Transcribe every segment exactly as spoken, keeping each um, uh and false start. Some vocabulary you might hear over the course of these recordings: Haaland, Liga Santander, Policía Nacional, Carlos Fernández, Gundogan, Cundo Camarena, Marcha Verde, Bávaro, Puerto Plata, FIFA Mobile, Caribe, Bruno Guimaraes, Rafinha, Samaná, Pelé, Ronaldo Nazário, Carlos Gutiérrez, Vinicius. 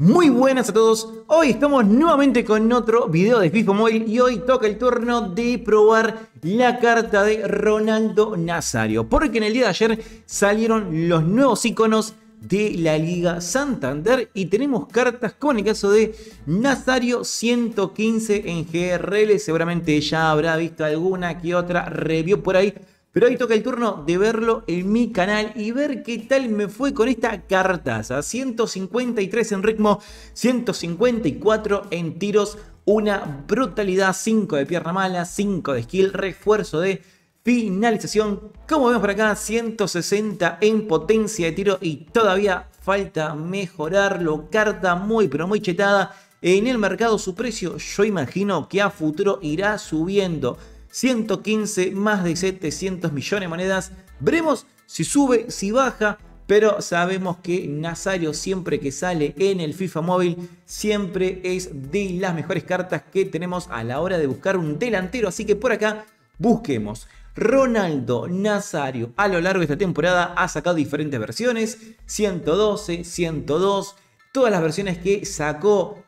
Muy buenas a todos, hoy estamos nuevamente con otro video de FIFA Mobile y hoy toca el turno de probar la carta de Ronaldo Nazário, porque en el día de ayer salieron los nuevos iconos de la Liga Santander y tenemos cartas como en el caso de Nazário ciento quince en G R L. Seguramente ya habrá visto alguna que otra review por ahí, pero hoy toca el turno de verlo en mi canal y ver qué tal me fue con esta cartaza. ciento cincuenta y tres en ritmo, ciento cincuenta y cuatro en tiros, una brutalidad, cinco de pierna mala, cinco de skill, refuerzo de finalización. Como vemos por acá, ciento sesenta en potencia de tiro y todavía falta mejorarlo. Carta muy pero muy chetada en el mercado. Su precio yo imagino que a futuro irá subiendo. ciento quince, más de setecientos millones de monedas. Veremos si sube, si baja, pero sabemos que Nazário, siempre que sale en el FIFA Mobile, siempre es de las mejores cartas que tenemos a la hora de buscar un delantero. Así que por acá busquemos. Ronaldo Nazário a lo largo de esta temporada ha sacado diferentes versiones: ciento doce, ciento dos, todas las versiones que sacó.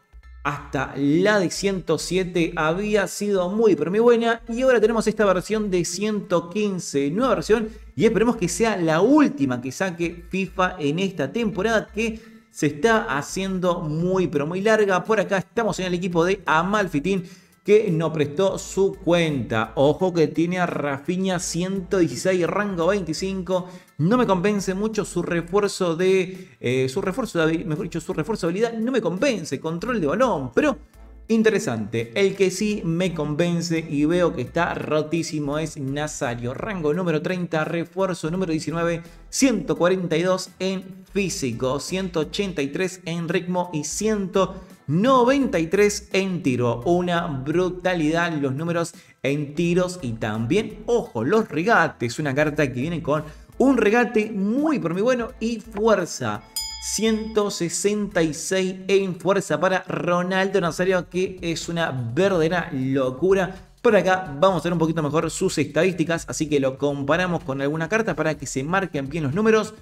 Hasta la de ciento siete había sido muy pero muy buena. Y ahora tenemos esta versión de ciento quince, nueva versión. Y esperemos que sea la última que saque FIFA en esta temporada, que se está haciendo muy pero muy larga. Por acá estamos en el equipo de Amalfitín, que nos prestó su cuenta. Ojo que tiene a Rafinha ciento dieciséis, rango veinticinco. No me convence mucho su refuerzo de... Eh, su refuerzo de mejor dicho, su refuerzo de habilidad no me convence. Control de balón, pero interesante. El que sí me convence y veo que está rotísimo es Nazário. Rango número treinta, refuerzo número diecinueve, ciento cuarenta y dos en físico, ciento ochenta y tres en ritmo y ciento noventa y tres en tiro. Una brutalidad los números en tiros y también, ojo, los regates. Una carta que viene con un regate muy pero muy bueno y fuerza. ciento sesenta y seis en fuerza para Ronaldo Nazário, que es una verdadera locura. Por acá vamos a ver un poquito mejor sus estadísticas, así que lo comparamos con alguna carta para que se marquen bien los números.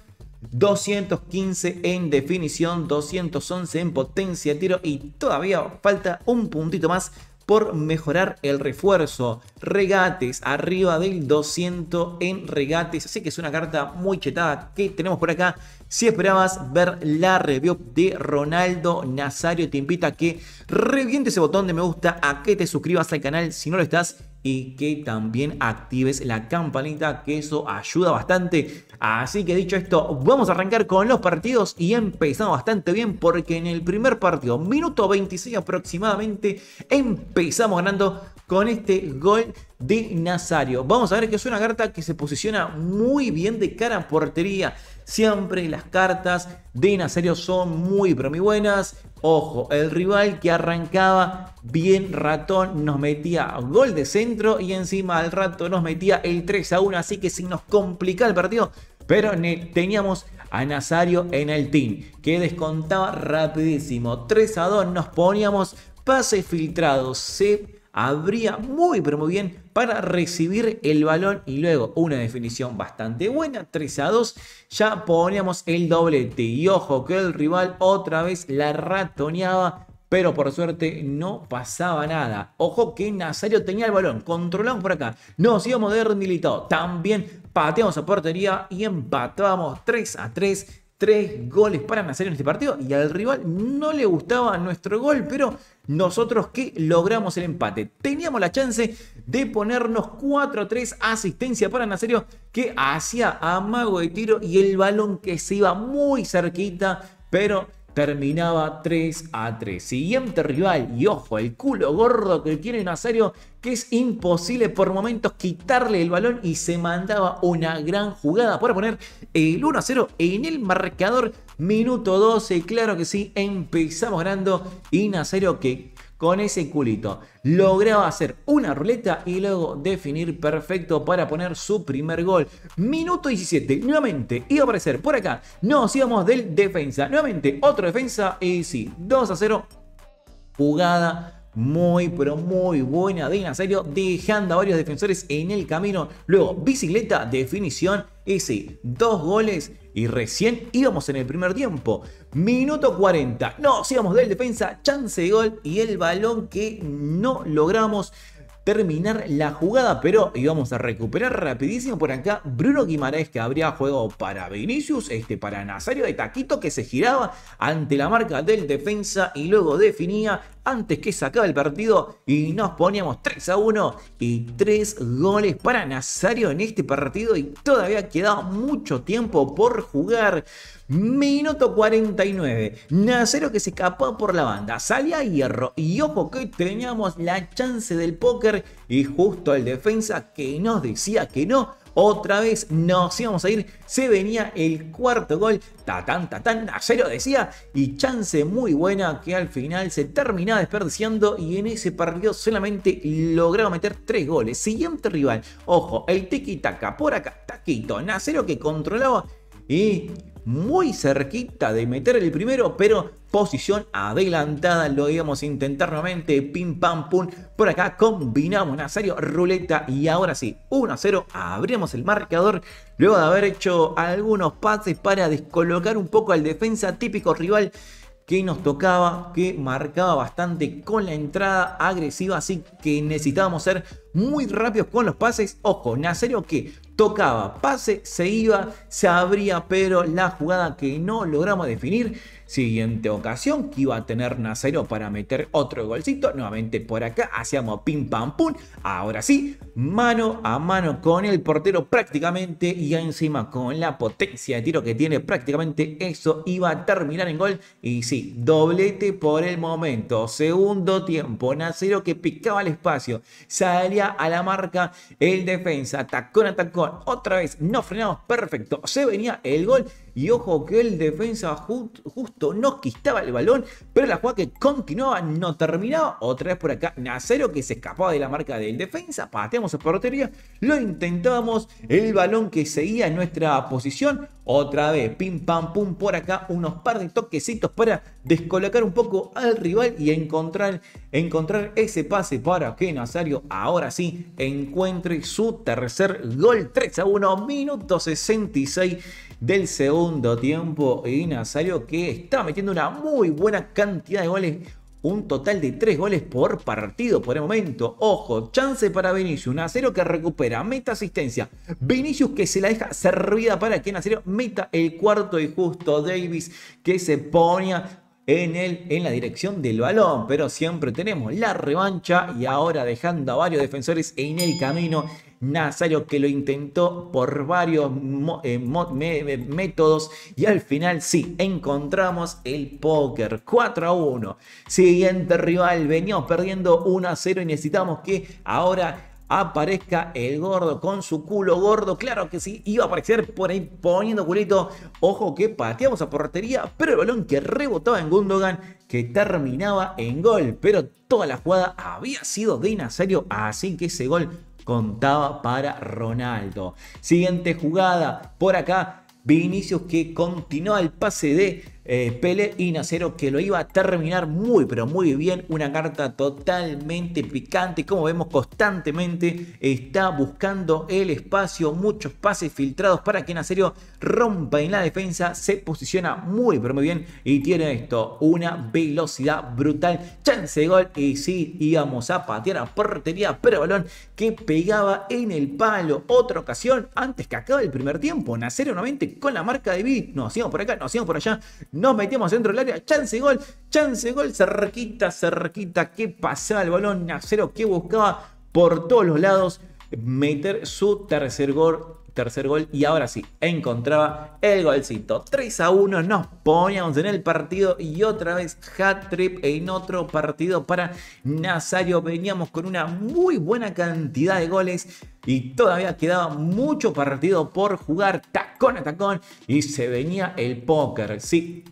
doscientos quince en definición, doscientos once en potencia de tiro y todavía falta un puntito más por mejorar el refuerzo. Regates arriba del doscientos en regates, así que es una carta muy chetada que tenemos por acá. Si esperabas ver la review de Ronaldo Nazário, te invito a que revientes ese botón de me gusta, a que te suscribas al canal si no lo estás y que también actives la campanita, que eso ayuda bastante. Así que dicho esto, vamos a arrancar con los partidos y empezamos bastante bien, porque en el primer partido, minuto veintiséis aproximadamente, empezamos ganando con este gol de Nazário. Vamos a ver que es una carta que se posiciona muy bien de cara a portería. Siempre las cartas de Nazário son muy pero muy buenas. Ojo, el rival que arrancaba bien ratón nos metía gol de centro y encima al rato nos metía el tres a uno. Así que si nos complicaba el partido, pero teníamos a Nazário en el team que descontaba rapidísimo. tres a dos, nos poníamos pase filtrado, se abría muy pero muy bien para recibir el balón y luego una definición bastante buena. Tres a dos, ya poníamos el doblete y ojo que el rival otra vez la ratoneaba, pero por suerte no pasaba nada. Ojo que Nazário tenía el balón, controlamos por acá, nos íbamos de militado, también pateamos a portería y empatábamos tres a tres. Tres goles para Nazário en este partido y al rival no le gustaba nuestro gol, pero nosotros que logramos el empate. Teníamos la chance de ponernos cuatro a tres, asistencia para Nazário que hacía amago de tiro y el balón que se iba muy cerquita, pero terminaba tres a tres. Siguiente rival y ojo, el culo gordo que tiene Nazário, que es imposible por momentos quitarle el balón y se mandaba una gran jugada para poner el uno a cero en el marcador. Minuto doce, claro que sí, empezamos ganando y Nazário que con ese culito lograba hacer una ruleta y luego definir perfecto para poner su primer gol. Minuto diecisiete, nuevamente iba a aparecer por acá, nos íbamos del defensa, nuevamente otro defensa y sí, dos a cero, jugada Muy, pero muy buena de Nazário, dejando a varios defensores en el camino. Luego, bicicleta, definición, ese, dos goles. Y recién íbamos en el primer tiempo. Minuto cuarenta. Nos íbamos del defensa, chance de gol y el balón que no logramos terminar la jugada, pero íbamos a recuperar rapidísimo por acá. Bruno Guimaraes, que habría juego para Vinicius, este para Nazário de taquito, que se giraba ante la marca del defensa y luego definía antes que sacaba el partido, y nos poníamos tres a uno y tres goles para Nazário en este partido, y todavía quedaba mucho tiempo por jugar. Minuto cuarenta y nueve, Nazário que se escapó por la banda, salía Hierro y ojo que teníamos la chance del póker y justo el defensa que nos decía que no. Otra vez nos íbamos a ir, se venía el cuarto gol, tatán, tatán, Nazário decía, y chance muy buena que al final se terminaba desperdiciando, y en ese partido solamente lograba meter tres goles. Siguiente rival, ojo, el tiki-taka, por acá, taquito, Nazário que controlaba y muy cerquita de meter el primero, pero posición adelantada, lo íbamos a intentar nuevamente, pim pam pum, por acá combinamos Nazário, ruleta y ahora sí, uno a cero, abrimos el marcador, luego de haber hecho algunos pases para descolocar un poco al defensa, típico rival que nos tocaba, que marcaba bastante con la entrada agresiva, así que necesitábamos ser muy rápidos con los pases. Ojo, Nazário que tocaba, pase, se iba, se abría, pero la jugada que no logramos definir. Siguiente ocasión que iba a tener Nazário para meter otro golcito, nuevamente por acá, hacíamos pim pam pum, ahora sí, mano a mano con el portero prácticamente, y encima con la potencia de tiro que tiene, prácticamente eso iba a terminar en gol, y sí, doblete por el momento. Segundo tiempo, Nazário que picaba el espacio, salía a la marca el defensa, tacón a tacón, otra vez, no frenamos, perfecto, se venía el gol, y ojo que el defensa just, justo no quitaba el balón, pero la jugada que continuaba no terminaba. Otra vez por acá Nazário que se escapaba de la marca del defensa, pateamos a portería, lo intentábamos, el balón que seguía en nuestra posición, otra vez pim pam pum, por acá unos par de toquecitos para descolocar un poco al rival y encontrar, encontrar ese pase para que Nazário ahora sí encuentre su tercer gol. Tres a uno, minuto sesenta y seis del segundo tiempo, y Nazário que está metiendo una muy buena cantidad de goles, un total de tres goles por partido por el momento. Ojo, chance para Vinicius, Nazário que recupera, meta asistencia, Vinicius que se la deja servida para que Nazário meta el cuarto, y justo Davis que se ponía En, el, en la dirección del balón, pero siempre tenemos la revancha, y ahora dejando a varios defensores en el camino. Nazário que lo intentó por varios eh, métodos y al final sí, encontramos el póker. Cuatro a uno, siguiente rival, veníamos perdiendo uno a cero y necesitamos que ahora aparezca el gordo con su culo gordo. Claro que sí, iba a aparecer por ahí poniendo culito. Ojo que pateamos a portería, pero el balón que rebotaba en Gundogan, que terminaba en gol, pero toda la jugada había sido de Nazário, así que ese gol contaba para Ronaldo. Siguiente jugada, por acá Vinicius que continúa el pase de Eh, Pelé, y Nazário que lo iba a terminar muy pero muy bien. Una carta totalmente picante, como vemos constantemente está buscando el espacio, muchos pases filtrados para que Nazário rompa en la defensa, se posiciona muy pero muy bien y tiene esto, una velocidad brutal, chance de gol, y sí, íbamos a patear a portería, pero balón que pegaba en el palo. Otra ocasión antes que acabe el primer tiempo, Nazário nuevamente con la marca de Vic, nos íbamos por acá, nos íbamos por allá, nos metíamos dentro del área, chance gol, chance gol, cerquita, cerquita, que pasaba el balón. Nazário que buscaba por todos los lados meter su tercer gol, tercer gol, y ahora sí, encontraba el golcito. tres a uno, nos poníamos en el partido, y otra vez hat-trick en otro partido para Nazário. Veníamos con una muy buena cantidad de goles y todavía quedaba mucho partido por jugar, tacón a tacón, y se venía el póker. Sí,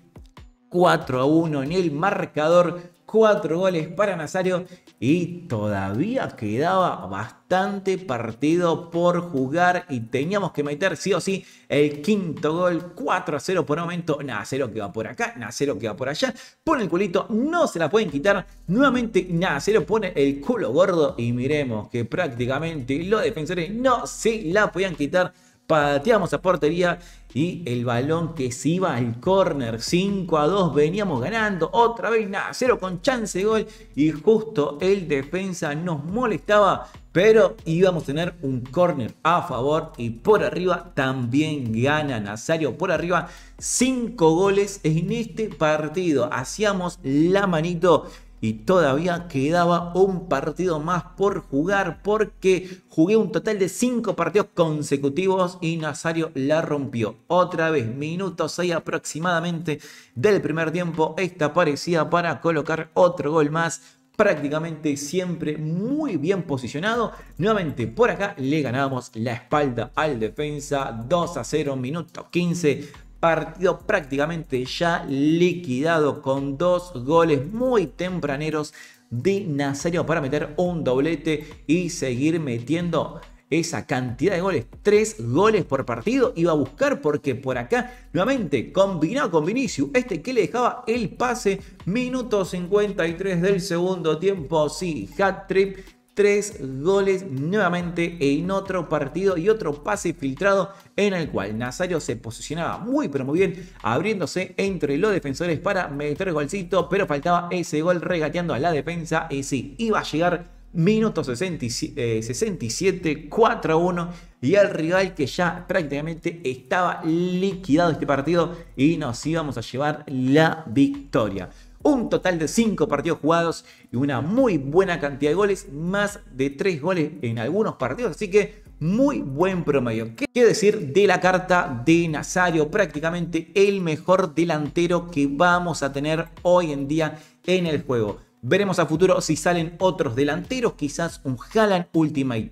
cuatro a uno en el marcador, cuatro goles para Nazário y todavía quedaba bastante partido por jugar y teníamos que meter sí o sí el quinto gol. Cuatro a cero por momento, Nazário que va por acá, Nazário que va por allá, pone el culito, no se la pueden quitar, nuevamente Nazário pone el culo gordo y miremos que prácticamente los defensores no se la podían quitar. Pateamos a portería y el balón que se iba al córner. Cinco a dos, veníamos ganando. Otra vez Nazário con chance de gol y justo el defensa nos molestaba, pero íbamos a tener un córner a favor y por arriba también gana Nazário. Por arriba cinco goles en este partido. Hacíamos la manito y todavía quedaba un partido más por jugar, porque jugué un total de cinco partidos consecutivos y Nazário la rompió. Otra vez, minuto seis aproximadamente del primer tiempo. Esta aparecía para colocar otro gol más. Prácticamente siempre muy bien posicionado. Nuevamente por acá le ganamos la espalda al defensa. dos a cero, minuto quince. Partido prácticamente ya liquidado con dos goles muy tempraneros de Nazário para meter un doblete y seguir metiendo esa cantidad de goles. Tres goles por partido iba a buscar, porque por acá nuevamente combinado con Vinicius, este que le dejaba el pase. Minuto cincuenta y tres del segundo tiempo, sí, hat-trick. Tres goles nuevamente en otro partido y otro pase filtrado en el cual Nazário se posicionaba muy pero muy bien, abriéndose entre los defensores para meter golcito, pero faltaba ese gol regateando a la defensa y sí, iba a llegar. Minuto sesenta y siete, cuatro a uno y el rival que ya prácticamente estaba liquidado este partido y nos íbamos a llevar la victoria. Un total de cinco partidos jugados y una muy buena cantidad de goles, más de tres goles en algunos partidos, así que muy buen promedio. ¿Qué decir de la carta de Nazário? Prácticamente el mejor delantero que vamos a tener hoy en día en el juego. Veremos a futuro si salen otros delanteros, quizás un Haaland Ultimate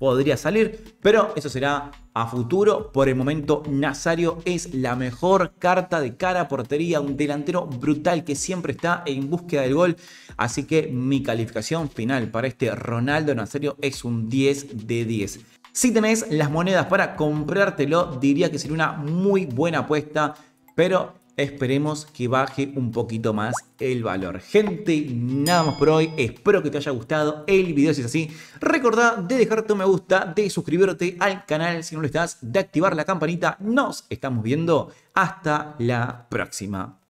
podría salir, pero eso será a futuro. Por el momento Nazário es la mejor carta de cara a portería, un delantero brutal que siempre está en búsqueda del gol, así que mi calificación final para este Ronaldo Nazário es un diez de diez. Si tenés las monedas para comprártelo, diría que sería una muy buena apuesta, pero esperemos que baje un poquito más el valor. Gente, nada más por hoy. Espero que te haya gustado el video. Si es así, recordá de dejar tu me gusta, de suscribirte al canal si no lo estás, de activar la campanita. Nos estamos viendo. Hasta la próxima.